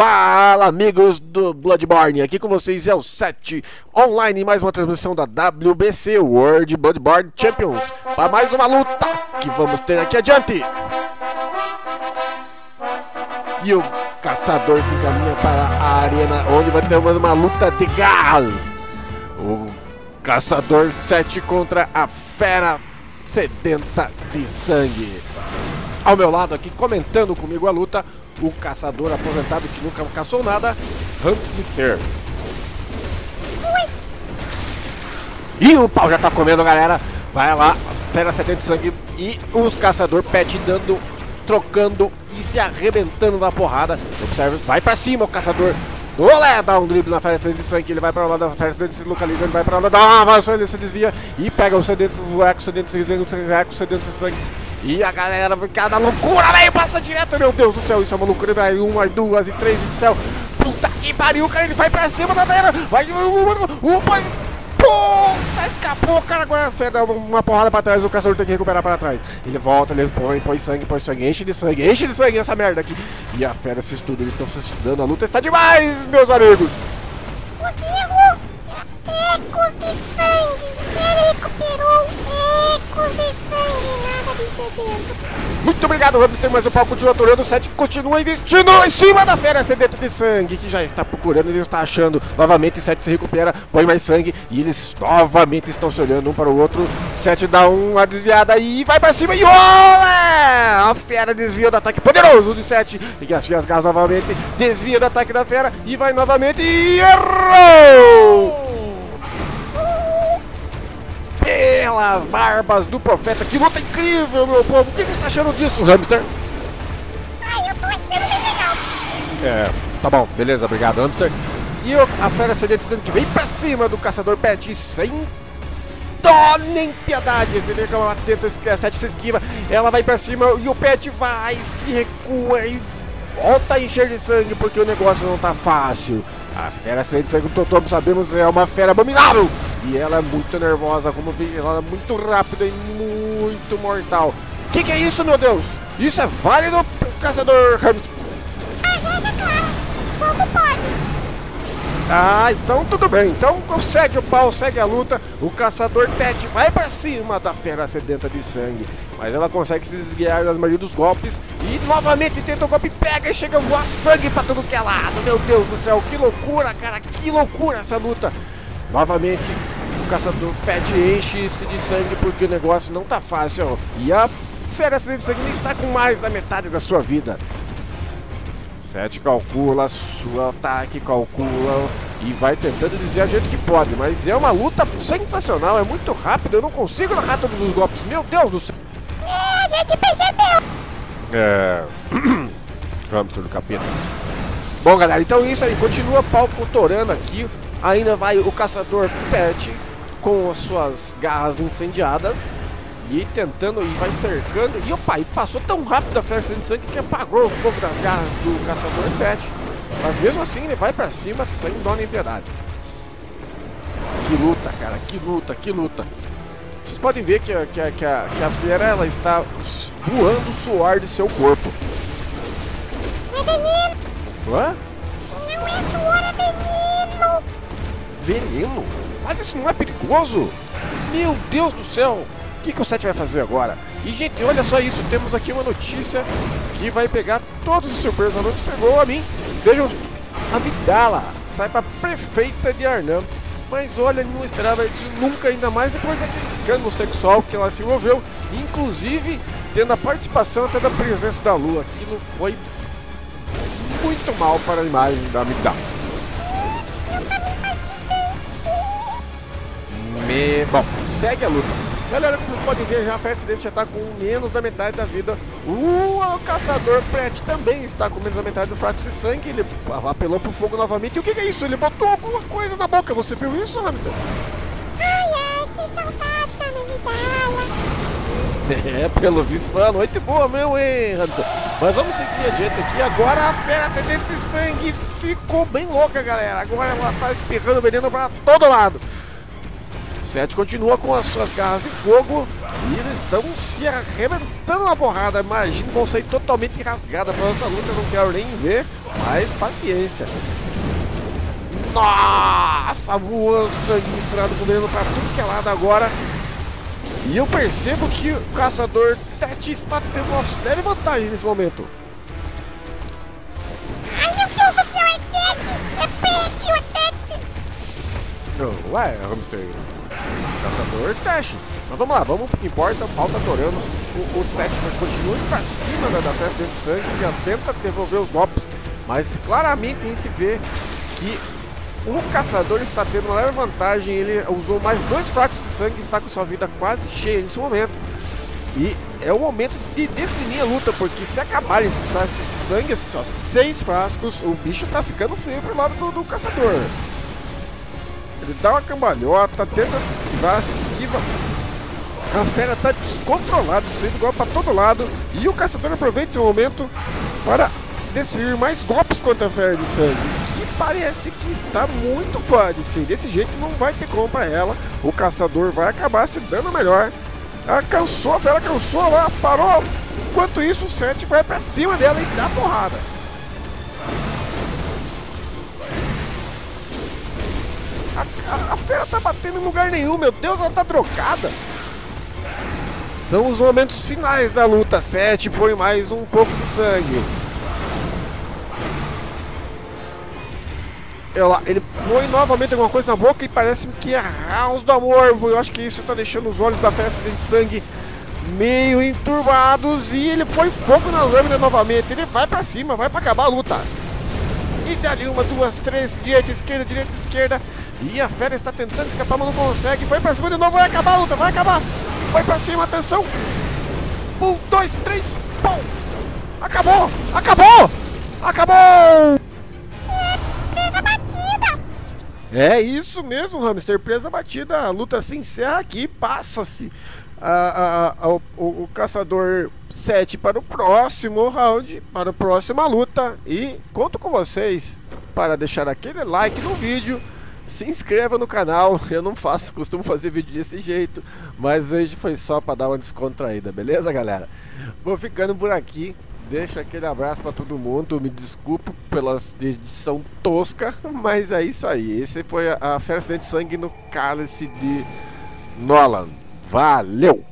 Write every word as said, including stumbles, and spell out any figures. Fala, amigos do Bloodborne, aqui com vocês é o Seth OnLine, mais uma transmissão da W B C, World Bloodborne Champions, para mais uma luta que vamos ter aqui adiante. E o caçador se encaminha para a arena, onde vai ter uma luta de garras. O caçador Seth contra a fera sedenta de sangue. Ao meu lado aqui, comentando comigo a luta, o caçador aposentado que nunca caçou nada, Hamster. E o pau já tá comendo, galera. Vai lá, fera sedenta de sangue e os caçador pet dando, trocando e se arrebentando na porrada. Observe, vai pra cima o caçador. Olé, dá um drible na fera sedenta de sangue, ele vai pra lá, da fera sedenta se localiza, ele vai pra lá, dá uma avança, ele se desvia e pega o sedenta, o eco sedenta, o sedenta de sangue. E a galera fica na loucura, velho, passa direto, meu Deus do céu, isso é uma loucura, velho, uma, duas e três do céu, puta que pariu, cara, ele vai pra cima da galera, vai, um, vai, puta, escapou, cara, agora dá uma porrada pra trás, o caçador tem que recuperar pra trás, ele volta, ele põe, põe sangue, põe sangue, enche de sangue, enche de sangue essa merda aqui, e a fera se estuda, eles estão se estudando, a luta está demais, meus amigos. Conseguiu ecos de sangue, ele recuperou ecos de sangue, nada de sedento. Muito obrigado, Hamster, mas o pau continua aturando, o Seth continua investindo em cima da fera sedenta de sangue, que já está procurando, ele está achando, novamente o Seth se recupera, põe mais sangue, e eles novamente estão se olhando um para o outro, Seth dá uma desviada e vai para cima, e olá! A fera desvia do ataque poderoso do Seth, e as fias gás novamente, desvia do ataque da fera, e vai novamente, e errou! Pelas barbas do profeta, que luta incrível, meu povo! O que você está achando disso, Hamster? Ai, eu tô achando bem legal. É, tá bom, beleza, obrigado, Hamster. E eu, a fera sedenta que vem pra cima do caçador pet, sem dó nem piedade. Você vê que ela tenta, a Seth se esquiva, ela vai pra cima e o pet vai, se recua e volta a encher de sangue, porque o negócio não tá fácil. A fera sedenta, como todos sabemos, é uma fera abominável. E ela é muito nervosa, como vi, ela é muito rápida e muito mortal. Que que é isso, meu Deus? Isso é válido pro caçador Hamilton? A regra é clara, fogo pode. Ah, então tudo bem. Então segue o pau, segue a luta. O caçador Ted vai pra cima da fera sedenta de sangue. Mas ela consegue se desviar das maioria dos golpes. E novamente tenta o golpe, pega e chega a voar sangue pra tudo que é lado. Meu Deus do céu, que loucura, cara. Que loucura essa luta. Novamente, o caçador Fed enche-se de sangue porque o negócio não tá fácil. E a fera sedenta de sangue nem está com mais da metade da sua vida. Seth calcula seu ataque, calcula e vai tentando desviar do jeito que pode, mas é uma luta sensacional, é muito rápido, eu não consigo narrar todos os golpes, meu Deus do céu! É, a gente percebeu! É... Hamster do capeta. Bom, galera, então isso aí, continua palpotorando aqui, ainda vai o caçador Seth com as suas garras incendiadas. E tentando, e vai cercando. E opa, e passou tão rápido a fera sedenta de sangue que apagou o fogo das garras do caçador Seth. Mas mesmo assim ele vai pra cima sem dó nem piedade. Que luta, cara, que luta, que luta. Vocês podem ver que, que, que, que a fera, ela está voando o suor de seu corpo. É veneno. Hã? Não é suor, é veneno. Veneno? Mas isso não é perigoso? Meu Deus do céu. O que, que o Seth vai fazer agora? E, gente, olha só isso. Temos aqui uma notícia que vai pegar todos os surpresos. A notícia pegou a mim. Vejam, Amidala sai para prefeita de Arnan. Mas, olha, não esperava isso nunca, ainda mais depois daquele escândalo sexual que ela se envolveu. Inclusive, tendo a participação até da presença da lua. Aquilo foi muito mal para a imagem da Amidala. Me... Bom, segue a luta. Galera, como vocês podem ver, já a fera sedenta já está com menos da metade da vida. Uh, o caçador Pet também está com menos da metade do frasco de sangue. Ele apelou pro fogo novamente. E o que, que é isso? Ele botou alguma coisa na boca. Você viu isso, Hamster? Ai, ai, que saudade da Amidala. É, pelo visto foi uma noite boa, meu, hein, Hamster? Mas vamos seguir adiante aqui. Agora a fera sedenta de sangue ficou bem louca, galera. Agora ela está espirrando veneno para todo lado. Seth continua com as suas garras de fogo, E eles estão se arrebentando na porrada. Imagina, vão sair totalmente rasgada para nossa luta. Não quero nem ver, mas paciência. Nossa, voando sangue misturado com veneno para tudo que é lado agora. E eu percebo que o caçador Tete está tendo uma leve vantagem nesse momento. Ai meu Deus do céu, é Tete! É Pete, é Tete! Oh, ué, hamster. Caçador Tete. Mas vamos lá, vamos pro que importa, o pau tá torando. O, o Seth continua indo pra cima da, da festa de sangue, já tenta devolver os golpes. Mas claramente a gente vê que o caçador está tendo uma leve vantagem. Ele usou mais dois fracos de sangue e está com sua vida quase cheia nesse momento. E é o momento de definir a luta, porque se acabarem esses frascos de sangue, só seis frascos, o bicho tá ficando feio pro lado do, do caçador. Ele dá uma cambalhota, tenta se esquivar, se esquiva. A fera tá descontrolada, desferindo golpe para todo lado. E o caçador aproveita esse momento para desferir mais golpes contra a fera de sangue, que parece que está muito fã de si. Desse jeito não vai ter como para ela. O caçador vai acabar se dando melhor. Ela cansou, a fera cansou lá, parou. Enquanto isso, o Seth vai para cima dela e dá porrada. A, a, a fera tá batendo em lugar nenhum, meu Deus, ela tá drogada. São os momentos finais da luta. Seth põe mais um pouco de sangue. Ela, ele põe novamente alguma coisa na boca e parece que é House do Amor. Eu acho que isso está deixando os olhos da festa de sangue meio enturbados. E ele põe fogo na lâmina novamente. Ele vai para cima, vai para acabar a luta. E dali uma, duas, três, direita, esquerda, direita, esquerda. E a fera está tentando escapar, mas não consegue. Foi para cima de novo, vai acabar a luta, vai acabar. Vai pra cima, atenção! Um, dois, três, pum! Acabou! Acabou! Acabou! É, presa batida! É isso mesmo, hamster, presa batida. A luta se encerra aqui, passa-se o, o caçador sete para o próximo round, para a próxima luta. E conto com vocês para deixar aquele like no vídeo. Se inscreva no canal, eu não faço, costumo fazer vídeo desse jeito, mas hoje foi só para dar uma descontraída, beleza galera? Vou ficando por aqui, deixo aquele abraço para todo mundo, me desculpo pela edição tosca, mas é isso aí, esse foi a Fera Sedenta de Sangue no Cálice de Nolan, valeu!